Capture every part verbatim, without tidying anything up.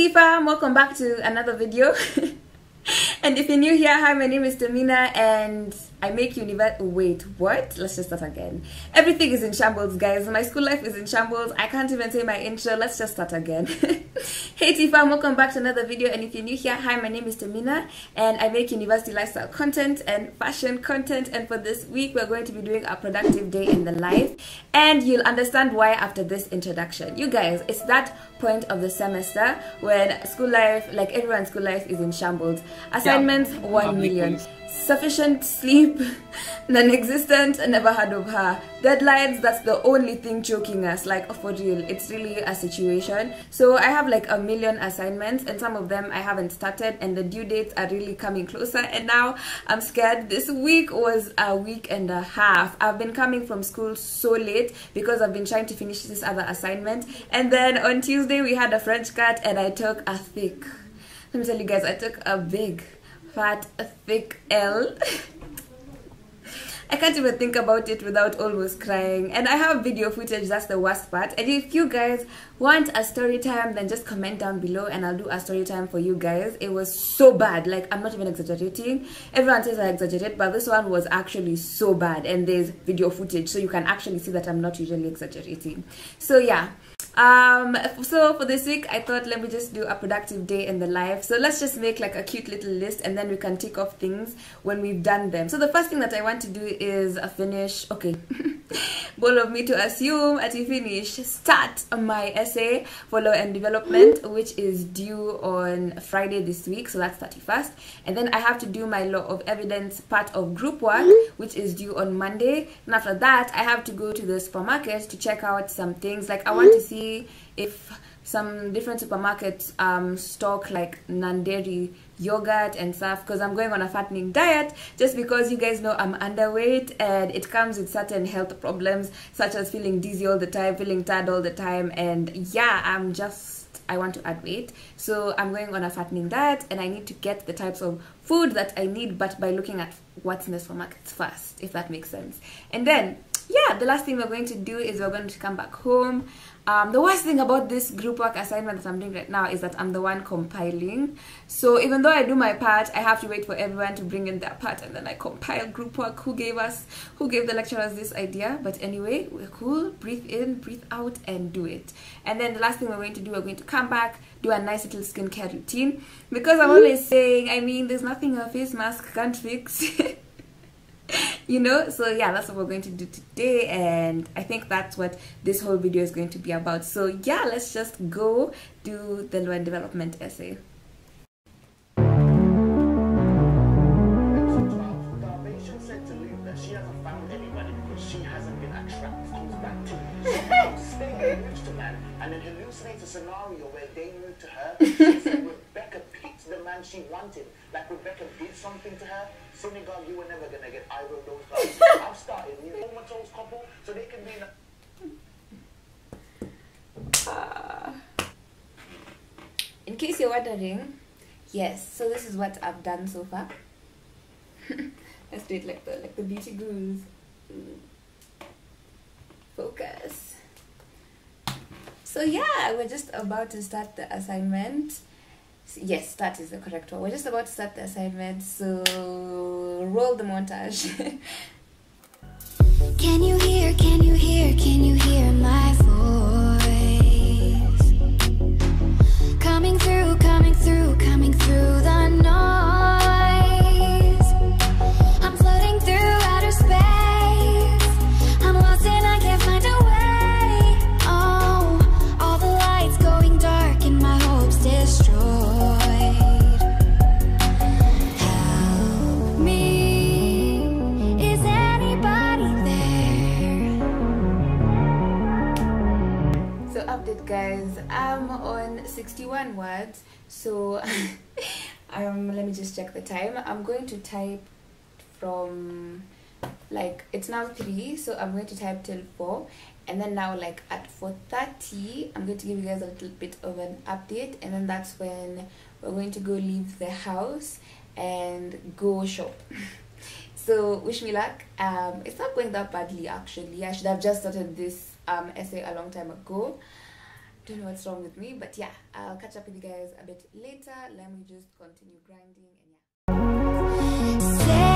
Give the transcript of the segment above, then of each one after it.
Tfam, welcome back to another video. And if you're new here, hi, my name is Temina and I make universe. Wait, what? Let's just start again. Everything is in shambles, guys. My school life is in shambles. I can't even say my intro. Let's just start again. Hey Tfam, welcome back to another video. And if you're new here, hi, my name is Temina and I make university lifestyle content and fashion content. And for this week, we're going to be doing a productive day in the life. And you'll understand why after this introduction. You guys, it's that point of the semester when school life, like everyone's school life, is in shambles. Assignments, yeah. one million. Sufficient sleep, non-existent, never heard of her. Deadlines, that's the only thing choking us, like, oh, for real, it's really a situation. So I have like a million assignments and some of them I haven't started and the due dates are really coming closer and now I'm scared. This week was a week and a half. I've been coming from school so late because I've been trying to finish this other assignment, and then on Tuesday we had a French cut and I took a thick, let me tell you guys, I took a big fat thick L. I can't even think about it without almost crying, and I have video footage, that's the worst part. And if you guys want a story time, then just comment down below and I'll do a story time for you guys. It was so bad, like, I'm not even exaggerating. Everyone says I exaggerate, but this one was actually so bad, and there's video footage so you can actually see that I'm not usually exaggerating. So yeah, um so for this week I thought, let me just do a productive day in the life. So let's just make like a cute little list and then we can tick off things when we've done them. So the first thing that I want to do is a finish, okay, bold of me to assume at a finish, start my essay for law and development, which is due on Friday this week, so that's thirty-first. And then I have to do my law of evidence part of group work, which is due on Monday. And after that I have to go to the supermarket to check out some things, like I want to see if some different supermarkets um stock like non-dairy yogurt and stuff, because I'm going on a fattening diet, just because you guys know I'm underweight and it comes with certain health problems such as feeling dizzy all the time, feeling tired all the time, and yeah, I'm just I want to add weight. So I'm going on a fattening diet and I need to get the types of food that I need, but by looking at what's in the supermarkets first, if that makes sense. And then yeah, the last thing we're going to do is we're going to come back home. Um, the worst thing about this group work assignment that I'm doing right now is that I'm the one compiling. So even though I do my part, I have to wait for everyone to bring in their part and then I compile group work. Who gave us, who gave the lecturers this idea? But anyway, we're cool. Breathe in, breathe out and do it. And then the last thing we're going to do, we're going to come back, do a nice little skincare routine. Because I'm always saying, I mean, there's nothing a face mask can't fix. You know, so yeah, that's what we're going to do today, and I think that's what this whole video is going to be about. So yeah, let's just go do the law and development essay. And then hallucinates a scenario where they moved to her. She said Rebecca picked the man she wanted. Like Rebecca did something to her. Synagogue, you were never going to get either of those guys. I've started new homosexuals couple so they can be in a... uh, in case you're wondering, yes, so this is what I've done so far. Let's do it like the, like the beauty gurus. Focus. So yeah, we're just about to start the assignment. Yes, start is the correct one. We're just about to start the assignment, so roll the montage. Can you hear, can you hear, can you hear my voice? Coming through, coming through, coming through the noise. I'm floating through outer space. I'm lost and I can't find a way. Guys, I'm on sixty-one words, so um let me just check the time. I'm going to type from, like, it's now three, so I'm going to type till four, and then now, like, at four thirty I'm going to give you guys a little bit of an update, and then that's when we're going to go leave the house and go shop. So wish me luck. Um it's not going that badly, actually. I should have just started this um essay a long time ago. Don't know what's wrong with me, but yeah, I'll catch up with you guys a bit later. Let me just continue grinding and yeah.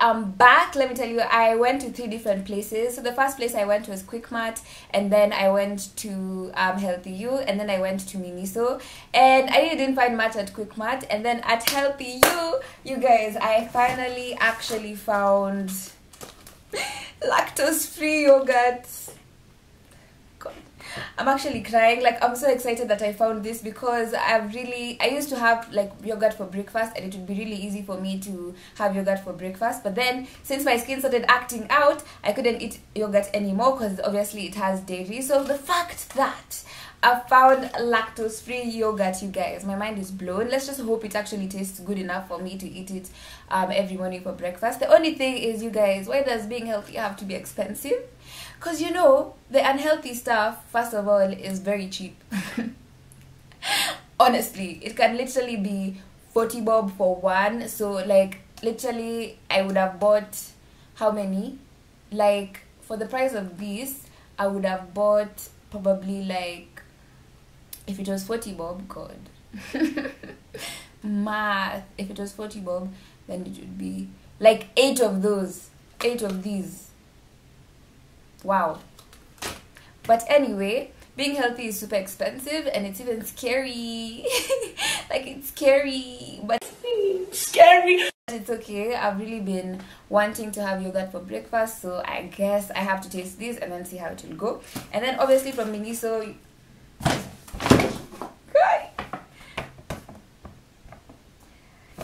I'm back. Let me tell you, I went to three different places. So the first place I went to was Quick Mart, and then I went to um, Healthy U, and then I went to Miniso, and I really didn't find much at Quick Mart. And then at Healthy U, you guys, I finally actually found lactose-free yogurt. God, I'm actually crying. Like, I'm so excited that I found this because I've really I used to have like yogurt for breakfast, and it would be really easy for me to have yogurt for breakfast, but then since my skin started acting out, I couldn't eat yogurt anymore because obviously it has dairy. So the fact that I found lactose-free yogurt, you guys, my mind is blown. Let's just hope it actually tastes good enough for me to eat it um, every morning for breakfast. The only thing is, you guys, why does being healthy have to be expensive? Because, you know, the unhealthy stuff, first of all, is very cheap. Honestly, it can literally be forty bob for one. So, like, literally, I would have bought how many? Like, for the price of this, I would have bought probably, like, if it was forty bob, God, math, if it was forty bob, then it would be like eight of those, eight of these. Wow. But anyway, being healthy is super expensive, and it's even scary. Like, it's scary, but scary. It's okay. I've really been wanting to have yogurt for breakfast, so I guess I have to taste this and then see how it will go. And then obviously from Miniso,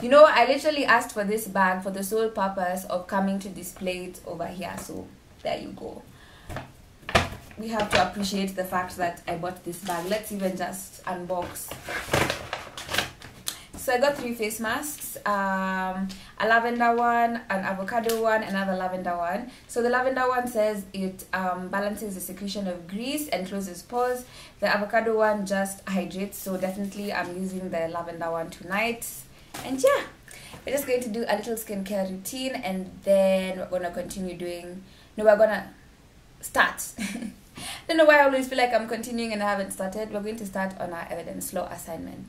you know, I literally asked for this bag for the sole purpose of coming to this plate over here. So there you go. We have to appreciate the fact that I bought this bag. Let's even just unbox. So I got three face masks, um, a lavender one, an avocado one, another lavender one. So the lavender one says it um, balances the secretion of grease and closes pores. The avocado one just hydrates. So definitely I'm using the lavender one tonight. And yeah, we're just going to do a little skincare routine, and then we're gonna continue doing no we're gonna start I don't know why I always feel like I'm continuing and I haven't started. We're going to start on our evidence law assignment.